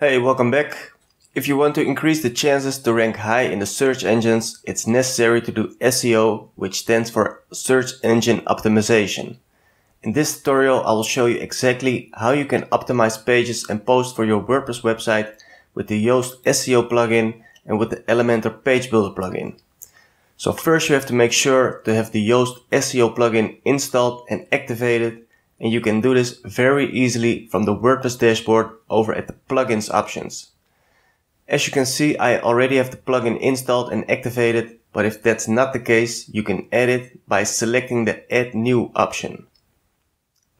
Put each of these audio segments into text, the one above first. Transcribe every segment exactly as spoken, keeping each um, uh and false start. Hey, welcome back. If you want to increase the chances to rank high in the search engines, it's necessary to do S E O, which stands for Search Engine Optimization. In this tutorial, I will show you exactly how you can optimize pages and posts for your WordPress website with the Yoast S E O plugin and with the Elementor Page Builder plugin. So first you have to make sure to have the Yoast S E O plugin installed and activated. And you can do this very easily from the WordPress dashboard over at the plugins options. As you can see, I already have the plugin installed and activated, but if that's not the case, you can add it by selecting the Add New option.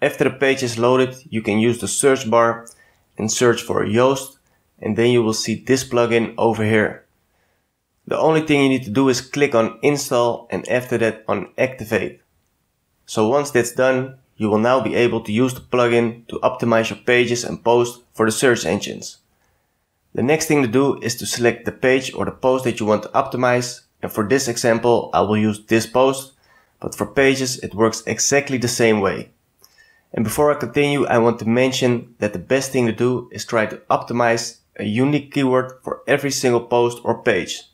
After the page is loaded, you can use the search bar and search for Yoast, and then you will see this plugin over here. The only thing you need to do is click on Install and after that on Activate. So once that's done, you will now be able to use the plugin to optimize your pages and posts for the search engines. The next thing to do is to select the page or the post that you want to optimize, and for this example I will use this post, but for pages it works exactly the same way. And before I continue, I want to mention that the best thing to do is try to optimize a unique keyword for every single post or page.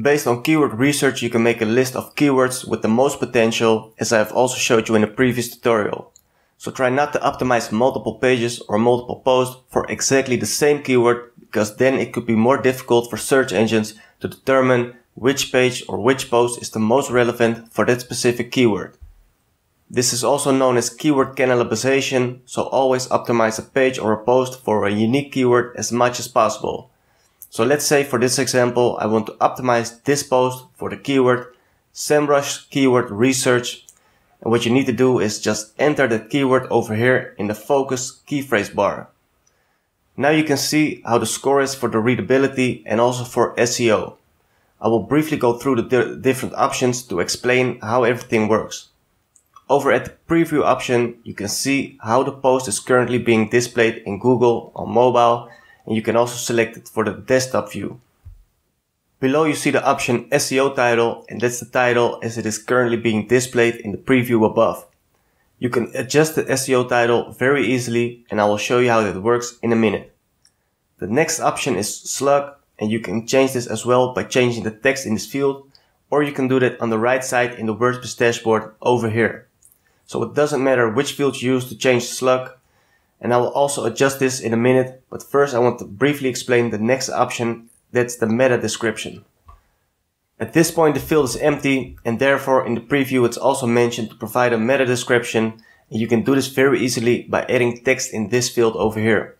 Based on keyword research, you can make a list of keywords with the most potential, as I have also showed you in a previous tutorial. So try not to optimize multiple pages or multiple posts for exactly the same keyword, because then it could be more difficult for search engines to determine which page or which post is the most relevant for that specific keyword. This is also known as keyword cannibalization, so always optimize a page or a post for a unique keyword as much as possible. So let's say for this example, I want to optimize this post for the keyword SEMrush keyword research. And what you need to do is just enter that keyword over here in the focus key phrase bar. Now you can see how the score is for the readability and also for S E O. I will briefly go through the di- different options to explain how everything works. Over at the preview option, you can see how the post is currently being displayed in Google on mobile. And you can also select it for the desktop view. Below you see the option S E O title, and that's the title as it is currently being displayed in the preview above. You can adjust the S E O title very easily, and I will show you how that works in a minute. The next option is slug, and you can change this as well by changing the text in this field, or you can do that on the right side in the WordPress dashboard over here. So it doesn't matter which field you use to change slug. And I will also adjust this in a minute, but first I want to briefly explain the next option, that's the meta description. At this point the field is empty, and therefore in the preview it's also mentioned to provide a meta description, and you can do this very easily by adding text in this field over here.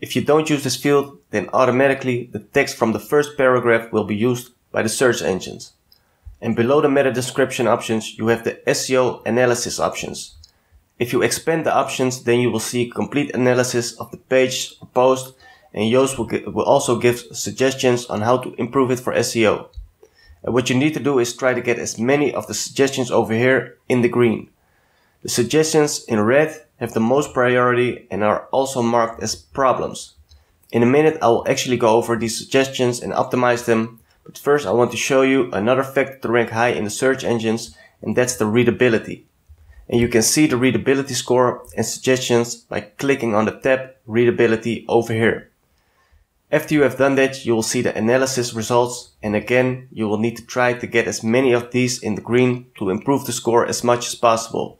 If you don't use this field, then automatically the text from the first paragraph will be used by the search engines. And below the meta description options you have the S E O analysis options. If you expand the options, then you will see a complete analysis of the page or post, and Yoast will, will also give suggestions on how to improve it for S E O. And what you need to do is try to get as many of the suggestions over here in the green. The suggestions in red have the most priority and are also marked as problems. In a minute I will actually go over these suggestions and optimize them, but first I want to show you another factor to rank high in the search engines, and that's the readability. And you can see the readability score and suggestions by clicking on the tab Readability over here. After you have done that, you will see the analysis results, and again you will need to try to get as many of these in the green to improve the score as much as possible.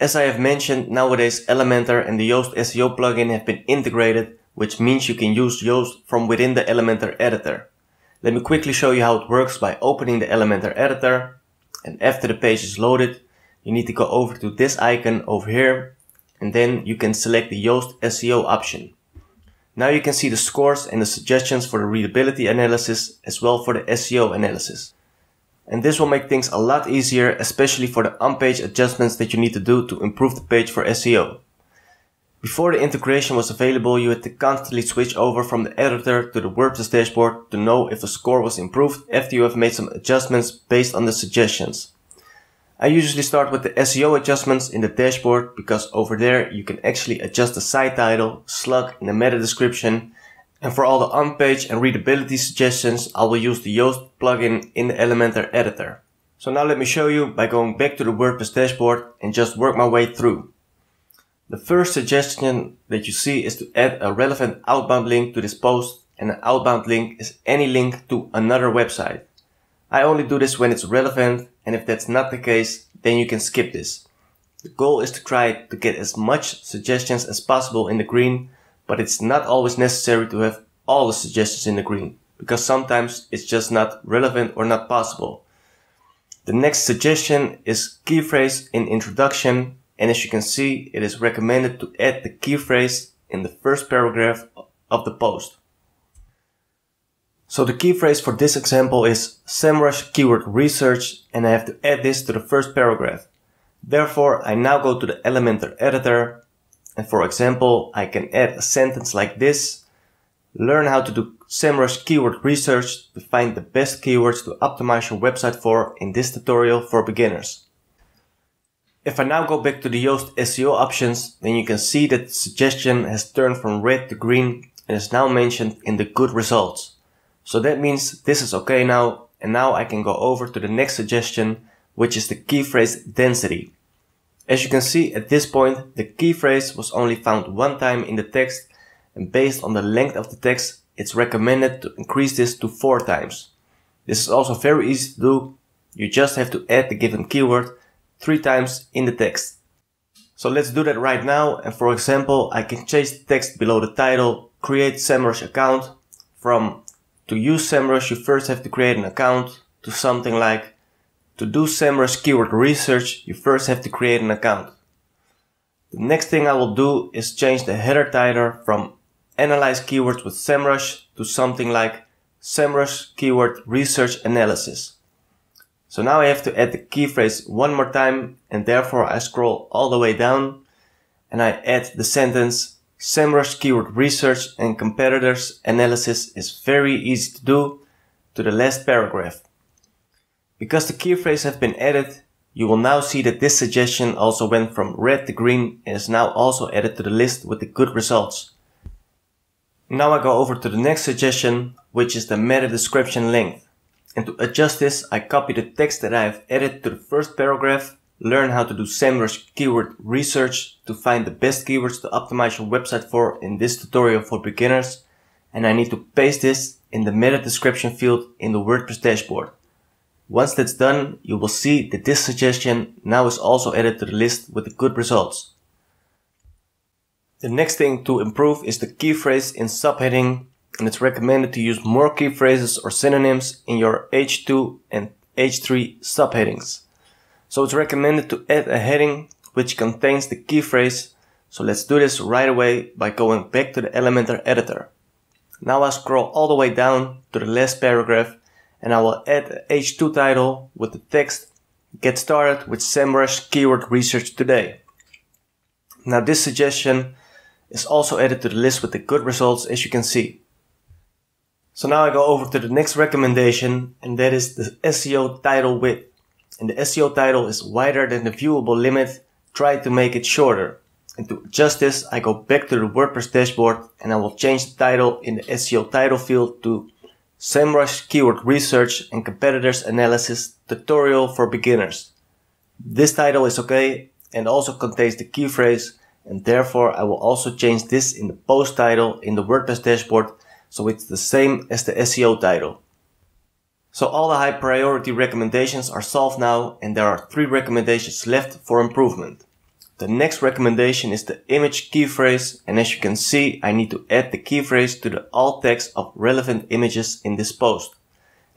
As I have mentioned, nowadays Elementor and the Yoast S E O plugin have been integrated, which means you can use Yoast from within the Elementor editor. Let me quickly show you how it works by opening the Elementor editor, and after the page is loaded, you need to go over to this icon over here, and then you can select the Yoast S E O option. Now you can see the scores and the suggestions for the readability analysis as well for the S E O analysis. And this will make things a lot easier, especially for the on-page adjustments that you need to do to improve the page for S E O. Before the integration was available, you had to constantly switch over from the editor to the WordPress dashboard to know if the score was improved after you have made some adjustments based on the suggestions. I usually start with the S E O adjustments in the dashboard, because over there you can actually adjust the site title, slug and the meta description. And for all the on-page and readability suggestions, I will use the Yoast plugin in the Elementor editor. So now let me show you by going back to the WordPress dashboard and just work my way through. The first suggestion that you see is to add a relevant outbound link to this post, and an outbound link is any link to another website. I only do this when it's relevant, and if that's not the case, then you can skip this. The goal is to try to get as much suggestions as possible in the green, but it's not always necessary to have all the suggestions in the green, because sometimes it's just not relevant or not possible. The next suggestion is key phrase in introduction. And as you can see, it is recommended to add the key phrase in the first paragraph of the post. So the key phrase for this example is SEMrush keyword research, and I have to add this to the first paragraph. Therefore, I now go to the Elementor editor, and for example, I can add a sentence like this. Learn how to do SEMrush keyword research to find the best keywords to optimize your website for in this tutorial for beginners. If I now go back to the Yoast S E O options, then you can see that the suggestion has turned from red to green and is now mentioned in the good results. So that means this is okay now, and now I can go over to the next suggestion, which is the key phrase density. As you can see at this point, the key phrase was only found one time in the text, and based on the length of the text, it's recommended to increase this to four times. This is also very easy to do. You just have to add the given keyword three times in the text. So let's do that right now, and for example, I can change the text below the title, create SEMrush account, from to use SEMrush you first have to create an account, to something like to do SEMrush keyword research you first have to create an account. The next thing I will do is change the header title from analyze keywords with SEMrush to something like SEMrush keyword research analysis. So now I have to add the key phrase one more time, and therefore I scroll all the way down and I add the sentence SEMrush keyword research and competitors analysis is very easy to do to the last paragraph. Because the key phrase have been added, you will now see that this suggestion also went from red to green and is now also added to the list with the good results. Now I go over to the next suggestion, which is the meta description length. And to adjust this, I copy the text that I have added to the first paragraph, learn how to do SEMrush keyword research to find the best keywords to optimize your website for in this tutorial for beginners, and I need to paste this in the meta description field in the WordPress dashboard. Once that's done, you will see that this suggestion now is also added to the list with the good results. The next thing to improve is the key phrase in subheading, and it's recommended to use more key phrases or synonyms in your H two and H three subheadings. So it's recommended to add a heading which contains the key phrase. So let's do this right away by going back to the Elementor editor. Now I scroll all the way down to the last paragraph, and I will add an H two title with the text "Get started with SEMrush keyword research today." Now this suggestion is also added to the list with the good results, as you can see. So now I go over to the next recommendation, and that is the S E O title width. And the S E O title is wider than the viewable limit. Try to make it shorter. And to adjust this, I go back to the WordPress dashboard and I will change the title in the S E O title field to SEMrush keyword research and competitors analysis tutorial for beginners. This title is okay and also contains the key phrase, and therefore I will also change this in the post title in the WordPress dashboard, so it's the same as the S E O title. So all the high priority recommendations are solved now, and there are three recommendations left for improvement. The next recommendation is the image key phrase, and as you can see, I need to add the key phrase to the alt text of relevant images in this post.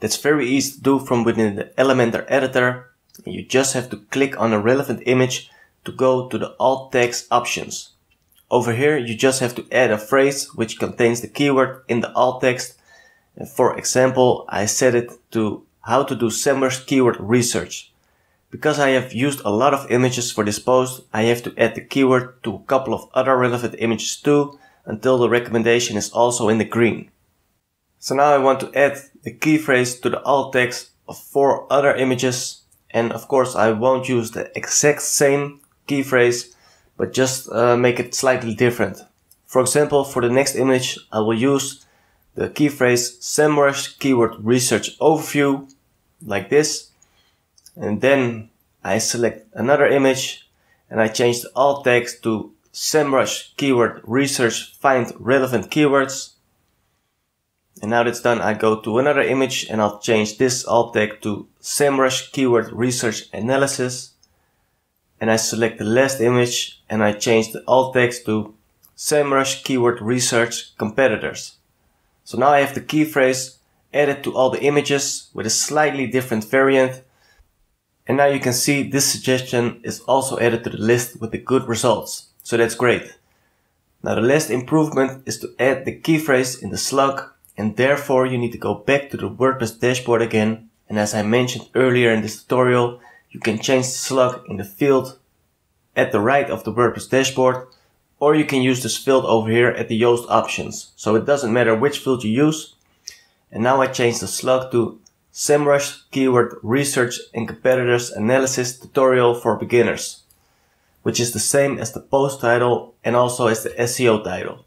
That's very easy to do from within the Elementor editor. You just have to click on a relevant image to go to the alt text options. Over here, you just have to add a phrase which contains the keyword in the alt text. For example, I set it to how to do SEMrush keyword research. Because I have used a lot of images for this post, I have to add the keyword to a couple of other relevant images too, until the recommendation is also in the green. So now I want to add the key phrase to the alt text of four other images. And of course, I won't use the exact same key phrase, but just uh, make it slightly different. For example, for the next image, I will use the key phrase SEMrush keyword research overview, like this. And then I select another image and I change the alt text to SEMrush keyword research, find relevant keywords. And now that's done, I go to another image and I'll change this alt tag to SEMrush keyword research analysis. And I select the last image and I change the alt text to SEMrush keyword research competitors. So now I have the key phrase added to all the images with a slightly different variant. And now you can see this suggestion is also added to the list with the good results. So that's great. Now the last improvement is to add the key phrase in the slug, and therefore you need to go back to the WordPress dashboard again. And as I mentioned earlier in this tutorial, you can change the slug in the field at the right of the WordPress dashboard, or you can use this field over here at the Yoast options. So it doesn't matter which field you use. And now I change the slug to SEMrush keyword research and competitors analysis tutorial for beginners, which is the same as the post title and also as the S E O title.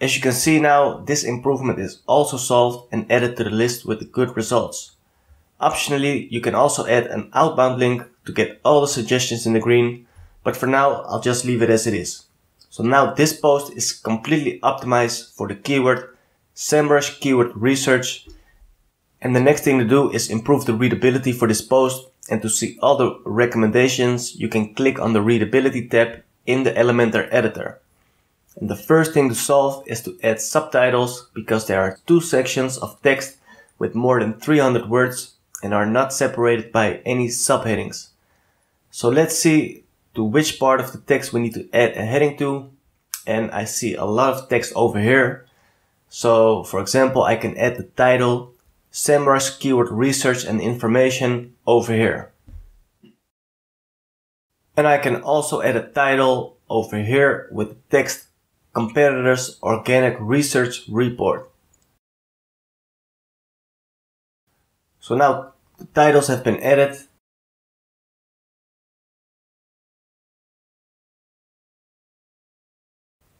As you can see now, this improvement is also solved and added to the list with the good results. Optionally, you can also add an outbound link to get all the suggestions in the green, but for now, I'll just leave it as it is. So now this post is completely optimized for the keyword SEMrush keyword research. And the next thing to do is improve the readability for this post, and to see all the recommendations, you can click on the readability tab in the Elementor editor. And the first thing to solve is to add subtitles, because there are two sections of text with more than three hundred words and are not separated by any subheadings. So let's see to which part of the text we need to add a heading to. And I see a lot of text over here. So for example, I can add the title SEMrush keyword research and information over here. And I can also add a title over here with the text competitors organic research report. So now the titles have been added.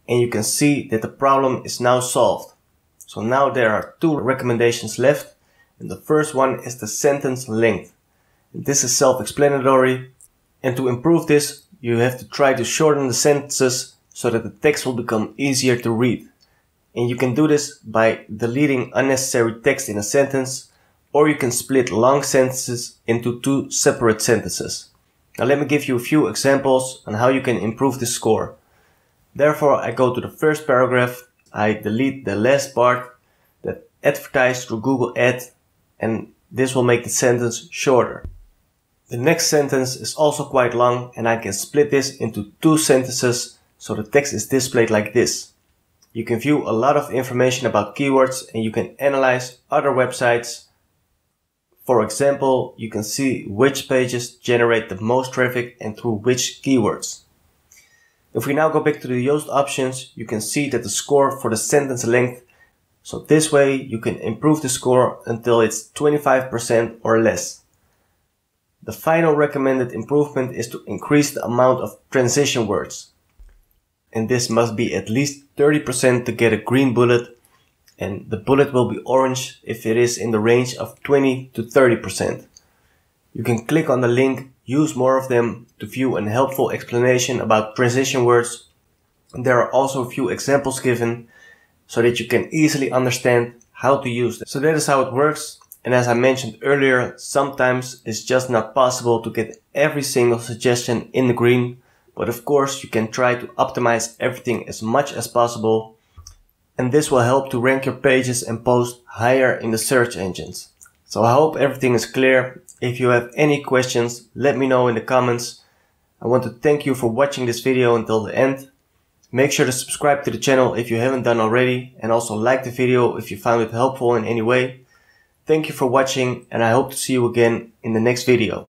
And you can see that the problem is now solved. So now there are two recommendations left. And the first one is the sentence length. And this is self-explanatory. And to improve this, you have to try to shorten the sentences so that the text will become easier to read. And you can do this by deleting unnecessary text in a sentence, or you can split long sentences into two separate sentences. Now let me give you a few examples on how you can improve this score. Therefore, I go to the first paragraph, I delete the last part that advertised through Google Ads, and this will make the sentence shorter. The next sentence is also quite long, and I can split this into two sentences so the text is displayed like this. You can view a lot of information about keywords, and you can analyze other websites. For example, you can see which pages generate the most traffic and through which keywords. If we now go back to the Yoast options, you can see that the score for the sentence length. So this way you can improve the score until it's twenty-five percent or less. The final recommended improvement is to increase the amount of transition words. And this must be at least thirty percent to get a green bullet. And the bullet will be orange if it is in the range of twenty to thirty percent. You can click on the link, use more of them, to view a helpful explanation about transition words. And there are also a few examples given so that you can easily understand how to use them. So that is how it works. And as I mentioned earlier, sometimes it's just not possible to get every single suggestion in the green. But of course, you can try to optimize everything as much as possible. And this will help to rank your pages and posts higher in the search engines. So I hope everything is clear. If you have any questions, let me know in the comments. I want to thank you for watching this video until the end. Make sure to subscribe to the channel if you haven't done already, and also like the video if you found it helpful in any way. Thank you for watching, and I hope to see you again in the next video.